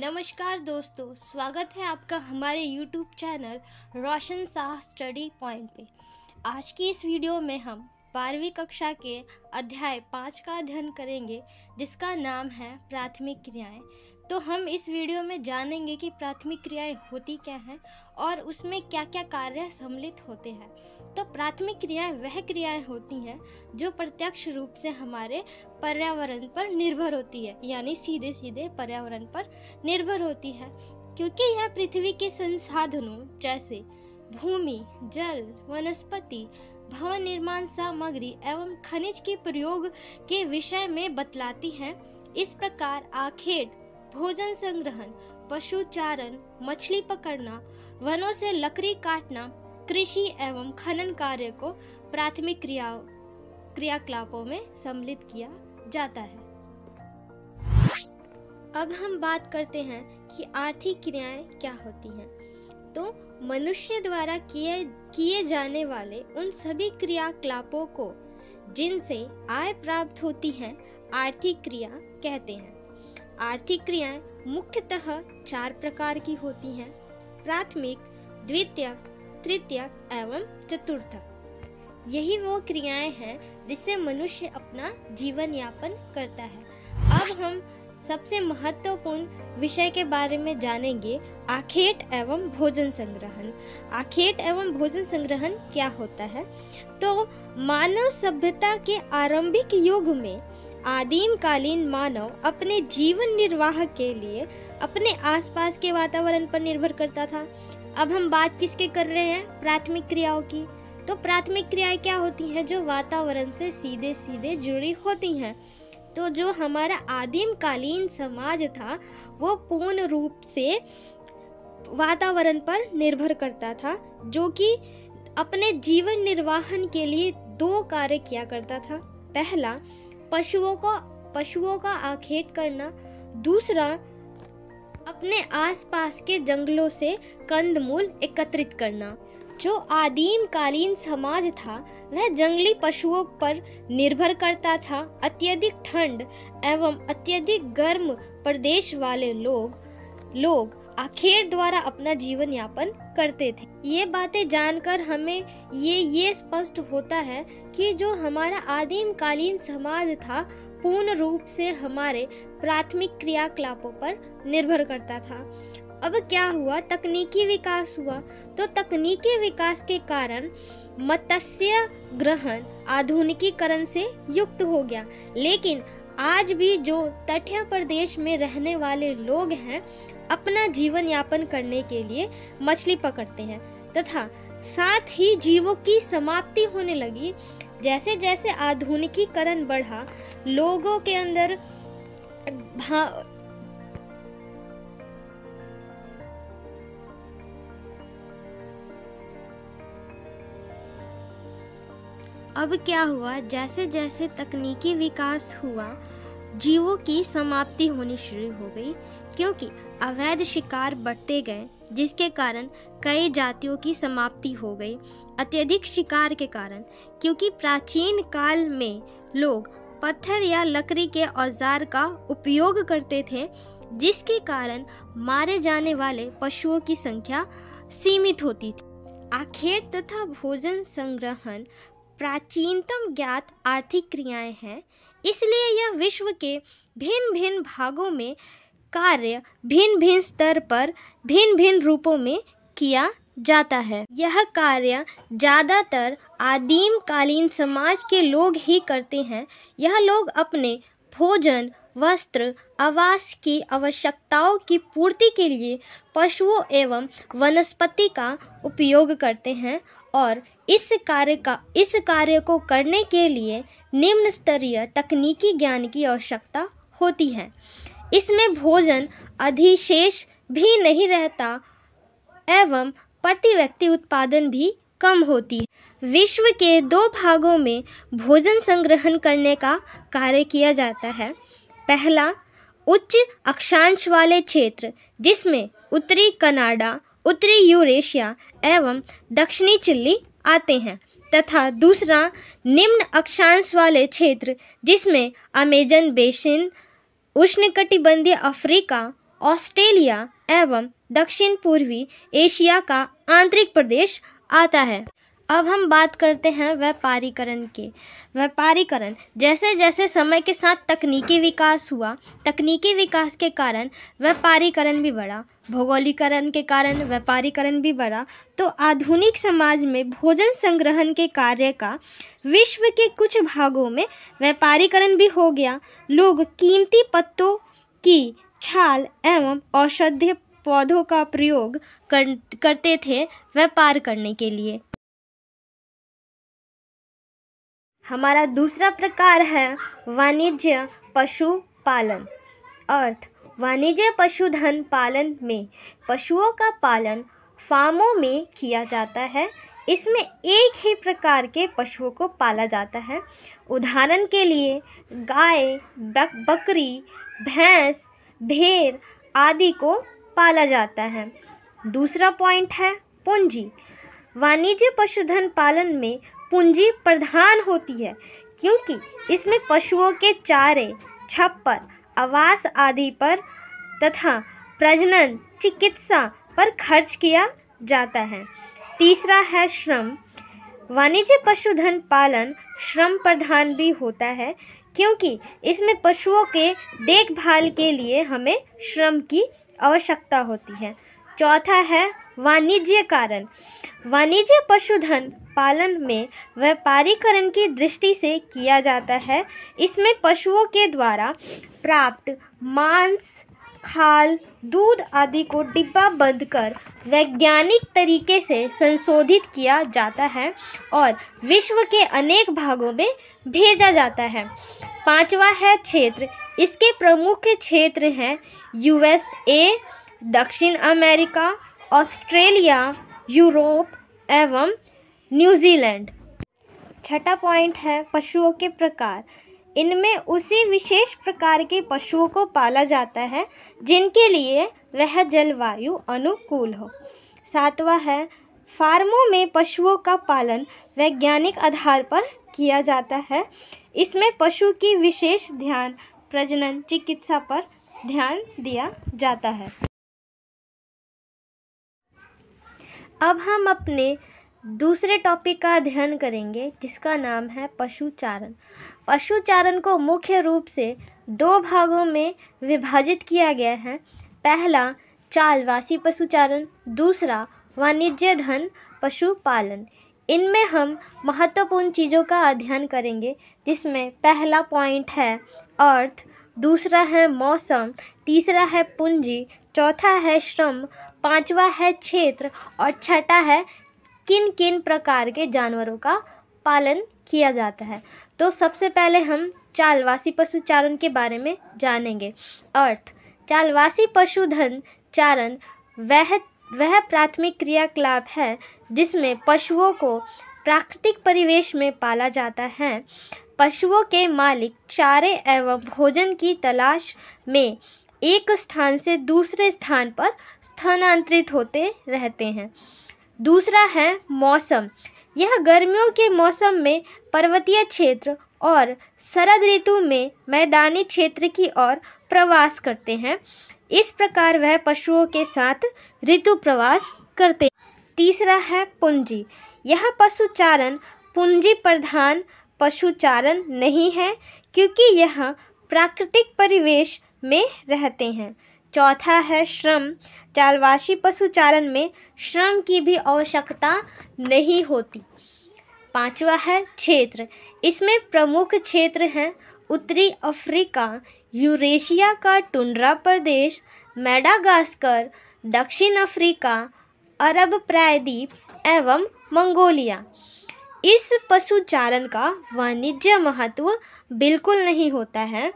नमस्कार दोस्तों, स्वागत है आपका हमारे YouTube channel Roshan Shah study point पे। आज की इस वीडियो में हम 12वीं कक्षा के अध्याय 5 का अध्ययन करेंगे जिसका नाम है प्राथमिक क्रियाएं। तो हम इस वीडियो में जानेंगे कि प्राथमिक क्रियाएं होती क्या हैं और उसमें क्या क्या कार्य सम्मिलित होते हैं। तो प्राथमिक क्रियाएं वह क्रियाएं होती हैं जो प्रत्यक्ष रूप से हमारे पर्यावरण पर निर्भर होती है, यानी सीधे सीधे पर्यावरण पर निर्भर होती है, क्योंकि यह पृथ्वी के संसाधनों जैसे भूमि, जल, वनस्पति, भवन निर्माण सामग्री एवं खनिज के प्रयोग के विषय में बतलाती हैं। इस प्रकार आखेट, भोजन संग्रहण, पशुचारण, मछली पकड़ना, वनों से लकड़ी काटना, कृषि एवं खनन कार्य को प्राथमिक क्रियाकलापों में सम्मिलित किया जाता है। अब हम बात करते हैं कि आर्थिक क्रियाएं क्या होती हैं। तो मनुष्य द्वारा किए जाने वाले उन सभी क्रियाकलापों को जिनसे आय प्राप्त होती है आर्थिक क्रिया कहते हैं। आर्थिक क्रियाएं मुख्यतः 4 प्रकार की होती हैं: प्राथमिक, द्वितीयक, तृतीयक एवं चतुर्थक। यही वो क्रियाएं हैं जिससे मनुष्य अपना जीवन यापन करता है। अब हम सबसे महत्वपूर्ण विषय के बारे में जानेंगे, आखेट एवं भोजन संग्रहण। आखेट एवं भोजन संग्रहण क्या होता है? तो मानव सभ्यता के आरंभिक युग में आदिम कालीन मानव अपने जीवन निर्वाह के लिए अपने आसपास के वातावरण पर निर्भर करता था। अब हम बात किसके कर रहे हैं? प्राथमिक क्रियाओं की। तो प्राथमिक क्रियाएं क्या होती हैं? जो वातावरण से सीधे सीधे जुड़ी होती हैं। तो जो हमारा आदिम कालीन समाज था वो पूर्ण रूप से वातावरण पर निर्भर करता था, जो कि अपने जीवन निर्वाहन के लिए 2 कार्य किया करता था। पहला, पशुओं का आखेट करना। दूसरा, अपने आसपास के जंगलों से कंदमूल एकत्रित करना। जो आदिम कालीन समाज था वह जंगली पशुओं पर निर्भर करता था। अत्यधिक ठंड एवं अत्यधिक गर्म प्रदेश वाले लोग आखेट द्वारा अपना जीवन यापन करते थे। ये बातें जानकर हमें ये स्पष्ट होता है कि जो हमारा आदिम कालीन समाज था पूर्ण रूप से हमारे प्राथमिक क्रियाकलापों पर निर्भर करता था। अब क्या हुआ? तकनीकी विकास हुआ। तो तकनीकी विकास के कारण मत्स्य ग्रहण आधुनिकीकरण से युक्त हो गया, लेकिन आज भी जो तटीय प्रदेश में रहने वाले लोग हैं अपना जीवन यापन करने के लिए मछली पकड़ते हैं, तथा साथ ही जीवों की समाप्ति होने लगी। जैसे जैसे आधुनिकीकरण बढ़ा, लोगों के अंदर अब क्या हुआ? जैसे जैसे तकनीकी विकास हुआ जीवों की समाप्ति होनी शुरू हो गई, क्योंकि अवैध शिकार बढ़ते गए जिसके कारण कई जातियों की समाप्ति हो गई अत्यधिक शिकार के कारण। क्योंकि प्राचीन काल में लोग पत्थर या लकड़ी के औजार का उपयोग करते थे, जिसके कारण मारे जाने वाले पशुओं की संख्या सीमित होती थी। आखेट तथा भोजन संग्रहण प्राचीनतम ज्ञात आर्थिक क्रियाएं हैं, इसलिए यह विश्व के भिन्न भिन्न भागों में कार्य भिन्न भिन्न स्तर पर भिन्न भिन्न रूपों में किया जाता है। यह कार्य ज़्यादातर आदिम कालीन समाज के लोग ही करते हैं। यह लोग अपने भोजन, वस्त्र, आवास की आवश्यकताओं की पूर्ति के लिए पशुओं एवं वनस्पति का उपयोग करते हैं और इस कार्य को करने के लिए निम्न स्तरीय तकनीकी ज्ञान की आवश्यकता होती है। इसमें भोजन अधिशेष भी नहीं रहता एवं प्रति व्यक्ति उत्पादन भी कम होती है। विश्व के 2 भागों में भोजन संग्रहण करने का कार्य किया जाता है। पहला, उच्च अक्षांश वाले क्षेत्र जिसमें उत्तरी कनाडा, उत्तरी यूरेशिया एवं दक्षिणी चिली आते हैं, तथा दूसरा निम्न अक्षांश वाले क्षेत्र जिसमें अमेजन बेसिन, उष्णकटिबंधीय अफ्रीका ऑस्ट्रेलिया एवं दक्षिण पूर्वी एशिया का आंतरिक प्रदेश आता है। अब हम बात करते हैं व्यापारीकरण की। व्यापारीकरण जैसे जैसे समय के साथ तकनीकी विकास हुआ, तकनीकी विकास के कारण व्यापारीकरण भी बढ़ा, भौगोलिकरण के कारण व्यापारीकरण भी बढ़ा, तो आधुनिक समाज में भोजन संग्रहण के कार्य का विश्व के कुछ भागों में व्यापारीकरण भी हो गया। लोग कीमती पत्तों की छाल एवं औषधीय पौधों का प्रयोग करते थे व्यापार करने के लिए। हमारा दूसरा प्रकार है वाणिज्य पशुपालन। अर्थ वाणिज्य पशुधन पालन में पशुओं का पालन फार्मों में किया जाता है। इसमें एक ही प्रकार के पशुओं को पाला जाता है। उदाहरण के लिए गाय, बकरी, भैंस, भेड़ आदि को पाला जाता है। दूसरा पॉइंट है पूंजी। वाणिज्य पशुधन पालन में पूंजी प्रधान होती है क्योंकि इसमें पशुओं के चारे, छप्पर, आवास आदि पर तथा प्रजनन, चिकित्सा पर खर्च किया जाता है। तीसरा है श्रम। वाणिज्य पशुधन पालन श्रम प्रधान भी होता है क्योंकि इसमें पशुओं के देखभाल के लिए हमें श्रम की आवश्यकता होती है। चौथा है वाणिज्य कारण। वाणिज्य पशुधन पालन में व्यापारीकरण की दृष्टि से किया जाता है। इसमें पशुओं के द्वारा प्राप्त मांस, खाल, दूध आदि को डिब्बा बंद कर वैज्ञानिक तरीके से संशोधित किया जाता है और विश्व के अनेक भागों में भेजा जाता है। पांचवा है क्षेत्र। इसके प्रमुख क्षेत्र हैं USA, दक्षिण अमेरिका, ऑस्ट्रेलिया, यूरोप एवं न्यूजीलैंड। छठा पॉइंट है पशुओं के प्रकार। इनमें उसी विशेष प्रकार के पशुओं को पाला जाता है जिनके लिए वह जलवायु अनुकूल हो। सातवां है फार्मों में पशुओं का पालन वैज्ञानिक आधार पर किया जाता है। इसमें पशु की विशेष ध्यान प्रजनन, चिकित्सा पर ध्यान दिया जाता है। अब हम अपने दूसरे टॉपिक का अध्ययन करेंगे जिसका नाम है पशुचारण। पशुचारण को मुख्य रूप से दो भागों में विभाजित किया गया है। पहला चालवासी पशुचारण, दूसरा वाणिज्य धन पशुपालन। इनमें हम महत्वपूर्ण चीज़ों का अध्ययन करेंगे जिसमें पहला पॉइंट है अर्थ, दूसरा है मौसम, तीसरा है पूंजी, चौथा है श्रम, पांचवा है क्षेत्र और छठा है किन किन प्रकार के जानवरों का पालन किया जाता है। तो सबसे पहले हम चालवासी पशुचारण के बारे में जानेंगे। अर्थ चालवासी पशुधन चारण वह प्राथमिक क्रियाकलाप है जिसमें पशुओं को प्राकृतिक परिवेश में पाला जाता है। पशुओं के मालिक चारे एवं भोजन की तलाश में एक स्थान से दूसरे स्थान पर स्थानांतरित होते रहते हैं। दूसरा है मौसम। यह गर्मियों के मौसम में पर्वतीय क्षेत्र और शरद ऋतु में मैदानी क्षेत्र की ओर प्रवास करते हैं। इस प्रकार वह पशुओं के साथ ऋतु प्रवास करते हैं। तीसरा है पूंजी। यह पशुचारण पूंजी प्रधान पशुचारण नहीं है क्योंकि यह प्राकृतिक परिवेश में रहते हैं। चौथा है श्रम। चालवासी पशुचारण में श्रम की भी आवश्यकता नहीं होती। पांचवा है क्षेत्र। इसमें प्रमुख क्षेत्र हैं उत्तरी अफ्रीका, यूरेशिया का टुंड्रा प्रदेश, मेडागास्कर, दक्षिण अफ्रीका, अरब प्रायद्वीप एवं मंगोलिया। इस पशुचारण का वाणिज्य महत्व बिल्कुल नहीं होता है।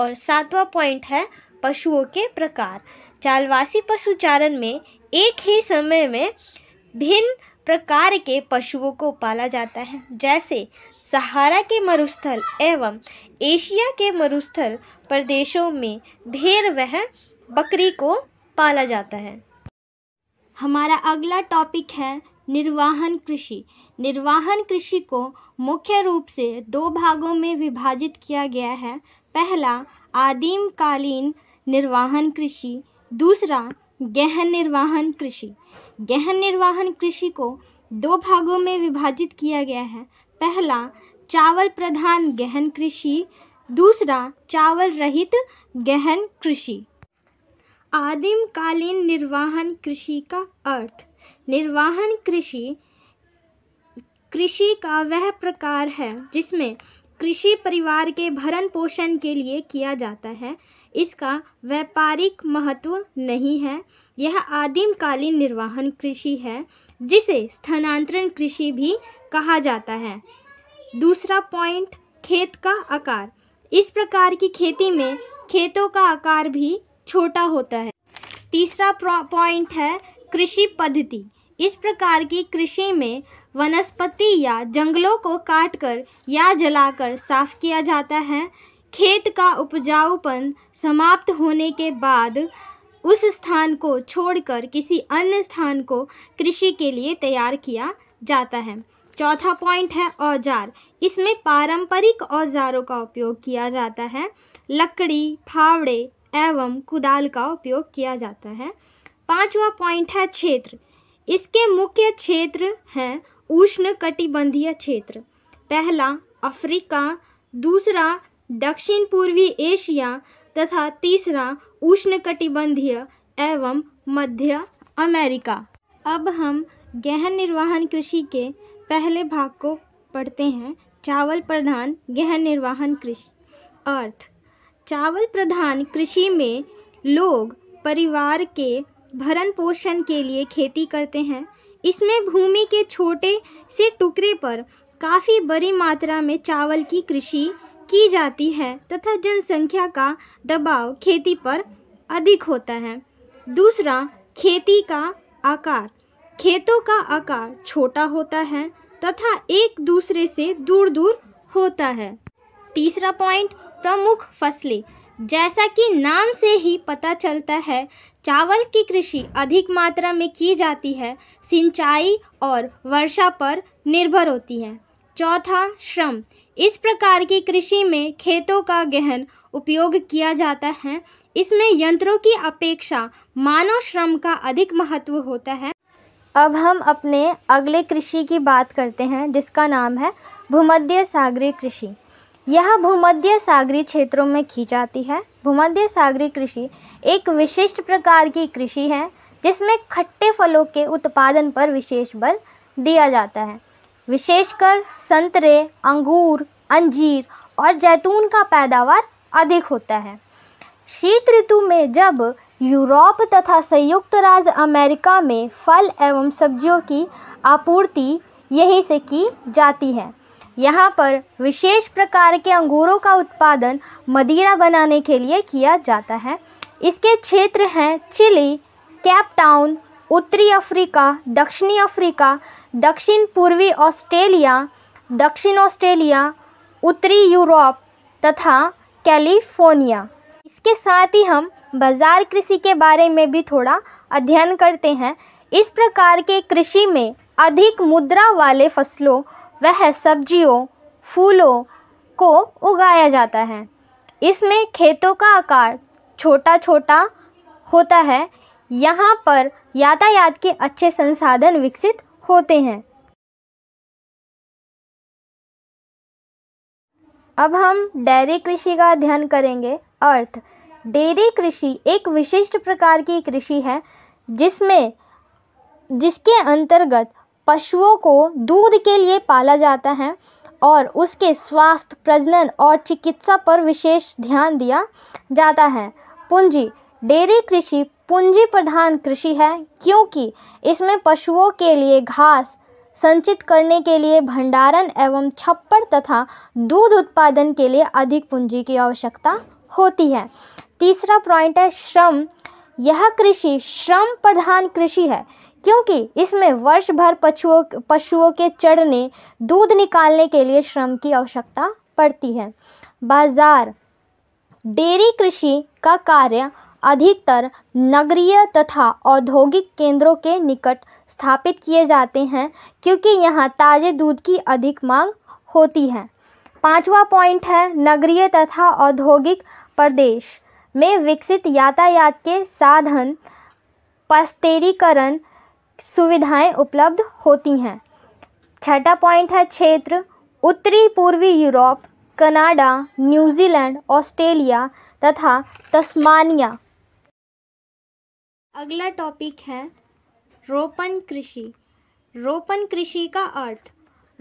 और सातवां पॉइंट है पशुओं के प्रकार। चालवासी पशुचारण में एक ही समय में भिन्न प्रकार के पशुओं को पाला जाता है। जैसे सहारा के मरुस्थल एवं एशिया के मरुस्थल प्रदेशों में भेड़ व बकरी को पाला जाता है। हमारा अगला टॉपिक है निर्वाहन कृषि। निर्वाहन कृषि को मुख्य रूप से दो भागों में विभाजित किया गया है। पहला आदिम कालीन निर्वाहन कृषि, दूसरा गहन निर्वाहन कृषि को दो भागों में विभाजित किया गया है। पहला चावल प्रधान गहन कृषि, दूसरा चावल रहित गहन कृषि। आदिमकालीन निर्वाहन कृषि का अर्थ, निर्वाहन कृषि कृषि का वह प्रकार है जिसमें कृषि परिवार के भरण पोषण के लिए किया जाता है। इसका व्यापारिक महत्व नहीं है। यह आदिमकालीन निर्वाहन कृषि है जिसे स्थानांतरण कृषि भी कहा जाता है। दूसरा पॉइंट, खेत का आकार। इस प्रकार की खेती में खेतों का आकार भी छोटा होता है। तीसरा पॉइंट है कृषि पद्धति। इस प्रकार की कृषि में वनस्पति या जंगलों को काटकर या जलाकर साफ किया जाता है। खेत का उपजाऊपन समाप्त होने के बाद उस स्थान को छोड़कर किसी अन्य स्थान को कृषि के लिए तैयार किया जाता है। चौथा पॉइंट है औजार। इसमें पारंपरिक औजारों का उपयोग किया जाता है। लकड़ी, फावड़े एवं कुदाल का उपयोग किया जाता है। पांचवा पॉइंट है क्षेत्र। इसके मुख्य क्षेत्र हैं उष्णकटिबंधीय क्षेत्र। पहला अफ्रीका, दूसरा दक्षिण पूर्वी एशिया तथा तीसरा उष्णकटिबंधीय एवं मध्य अमेरिका। अब हम गहन निर्वाहन कृषि के पहले भाग को पढ़ते हैं, चावल प्रधान गहन निर्वाहन कृषि। अर्थ, चावल प्रधान कृषि में लोग परिवार के भरण पोषण के लिए खेती करते हैं। इसमें भूमि के छोटे से टुकड़े पर काफ़ी बड़ी मात्रा में चावल की कृषि की जाती है तथा जनसंख्या का दबाव खेती पर अधिक होता है। दूसरा, खेती का आकार। खेतों का आकार छोटा होता है तथा एक दूसरे से दूर दूर होता है। तीसरा पॉइंट, प्रमुख फसलें। जैसा कि नाम से ही पता चलता है, चावल की कृषि अधिक मात्रा में की जाती है, सिंचाई और वर्षा पर निर्भर होती है। चौथा, श्रम। इस प्रकार की कृषि में खेतों का गहन उपयोग किया जाता है। इसमें यंत्रों की अपेक्षा मानव श्रम का अधिक महत्व होता है। अब हम अपने अगले कृषि की बात करते हैं जिसका नाम है भूमध्य सागरीय कृषि। यह भूमध्य सागरीय क्षेत्रों में की जाती है। भूमध्य सागरीय कृषि एक विशिष्ट प्रकार की कृषि है जिसमें खट्टे फलों के उत्पादन पर विशेष बल दिया जाता है। विशेषकर संतरे, अंगूर, अंजीर और जैतून का पैदावार अधिक होता है। शीत ऋतु में जब यूरोप तथा संयुक्त राज्य अमेरिका में फल एवं सब्जियों की आपूर्ति यहीं से की जाती है। यहाँ पर विशेष प्रकार के अंगूरों का उत्पादन मदिरा बनाने के लिए किया जाता है। इसके क्षेत्र हैं चिली, केप टाउन, उत्तरी अफ्रीका, दक्षिणी अफ्रीका, दक्षिण पूर्वी ऑस्ट्रेलिया, दक्षिण ऑस्ट्रेलिया, उत्तरी यूरोप तथा कैलिफोर्निया। इसके साथ ही हम बाजार कृषि के बारे में भी थोड़ा अध्ययन करते हैं। इस प्रकार के कृषि में अधिक मुद्रा वाले फसलों वह सब्जियों, फूलों को उगाया जाता है। इसमें खेतों का आकार छोटा छोटा होता है। यहाँ पर यातायात के अच्छे संसाधन विकसित होते हैं। अब हम डेयरी कृषि का अध्ययन करेंगे। अर्थ, डेयरी कृषि एक विशिष्ट प्रकार की कृषि है जिसके अंतर्गत पशुओं को दूध के लिए पाला जाता है और उसके स्वास्थ्य, प्रजनन और चिकित्सा पर विशेष ध्यान दिया जाता है। पूंजी, डेयरी कृषि पूंजी प्रधान कृषि है क्योंकि इसमें पशुओं के लिए घास संचित करने के लिए भंडारण एवं छप्पर तथा दूध उत्पादन के लिए अधिक पूंजी की आवश्यकता होती है। तीसरा पॉइंट है श्रम। यह कृषि श्रम प्रधान कृषि है क्योंकि इसमें वर्ष भर पशुओं के चढ़ने, दूध निकालने के लिए श्रम की आवश्यकता पड़ती है। बाजार, डेयरी कृषि का कार्य अधिकतर नगरीय तथा औद्योगिक केंद्रों के निकट स्थापित किए जाते हैं क्योंकि यहाँ ताज़े दूध की अधिक मांग होती है। पांचवा पॉइंट है नगरीय तथा औद्योगिक प्रदेश। में विकसित यातायात के साधन, पाश्चरीकरण सुविधाएं उपलब्ध होती हैं। छठा पॉइंट है क्षेत्र, उत्तरी पूर्वी यूरोप, कनाडा, न्यूजीलैंड, ऑस्ट्रेलिया तथा तस्मानिया। अगला टॉपिक है रोपण कृषि। रोपण कृषि का अर्थ,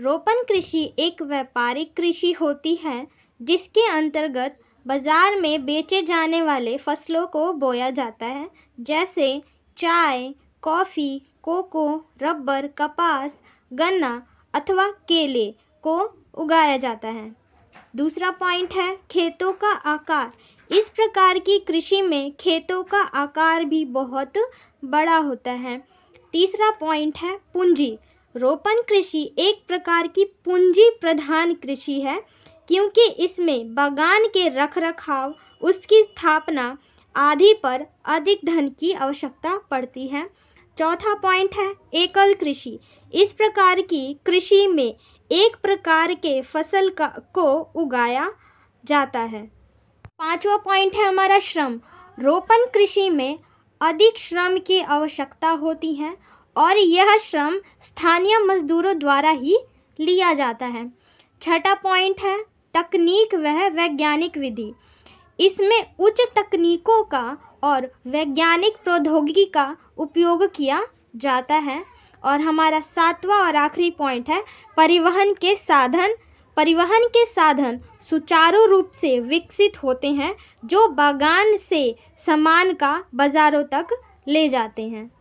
रोपण कृषि एक व्यापारिक कृषि होती है जिसके अंतर्गत बाजार में बेचे जाने वाले फसलों को बोया जाता है, जैसे चाय, कॉफ़ी, कोको, रबर, कपास, गन्ना अथवा केले को उगाया जाता है। दूसरा पॉइंट है खेतों का आकार। इस प्रकार की कृषि में खेतों का आकार भी बहुत बड़ा होता है। तीसरा पॉइंट है पूंजी। रोपण कृषि एक प्रकार की पूंजी प्रधान कृषि है, क्योंकि इसमें बागान के रखरखाव, उसकी स्थापना आदि पर अधिक धन की आवश्यकता पड़ती है। चौथा पॉइंट है एकल कृषि। इस प्रकार की कृषि में एक प्रकार के फसल को उगाया जाता है। पांचवा पॉइंट है हमारा श्रम। रोपण कृषि में अधिक श्रम की आवश्यकता होती है और यह श्रम स्थानीय मजदूरों द्वारा ही लिया जाता है। छठा पॉइंट है तकनीक वह वैज्ञानिक विधि। इसमें उच्च तकनीकों का और वैज्ञानिक प्रौद्योगिकी का उपयोग किया जाता है। और हमारा सातवां और आखिरी पॉइंट है परिवहन के साधन। परिवहन के साधन सुचारू रूप से विकसित होते हैं जो बागान से सामान का बाज़ारों तक ले जाते हैं।